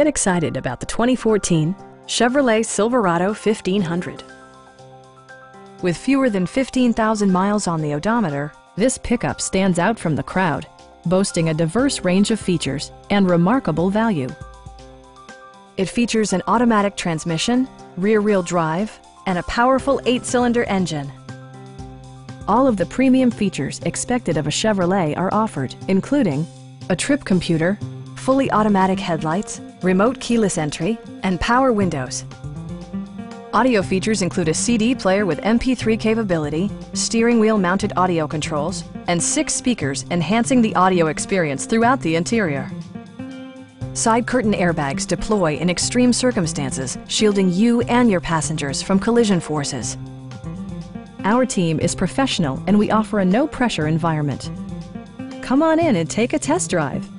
Get excited about the 2014 Chevrolet Silverado 1500. With fewer than 15,000 miles on the odometer, this pickup stands out from the crowd, boasting a diverse range of features and remarkable value. It features an automatic transmission, rear-wheel drive, and a powerful 8-cylinder engine. All of the premium features expected of a Chevrolet are offered, including a trip computer, fully automatic headlights, remote keyless entry, and power windows. Audio features include a CD player with MP3 capability, steering wheel mounted audio controls, and 6 speakers enhancing the audio experience throughout the interior. Side curtain airbags deploy in extreme circumstances, shielding you and your passengers from collision forces. Our team is professional and we offer a no-pressure environment. Come on in and take a test drive.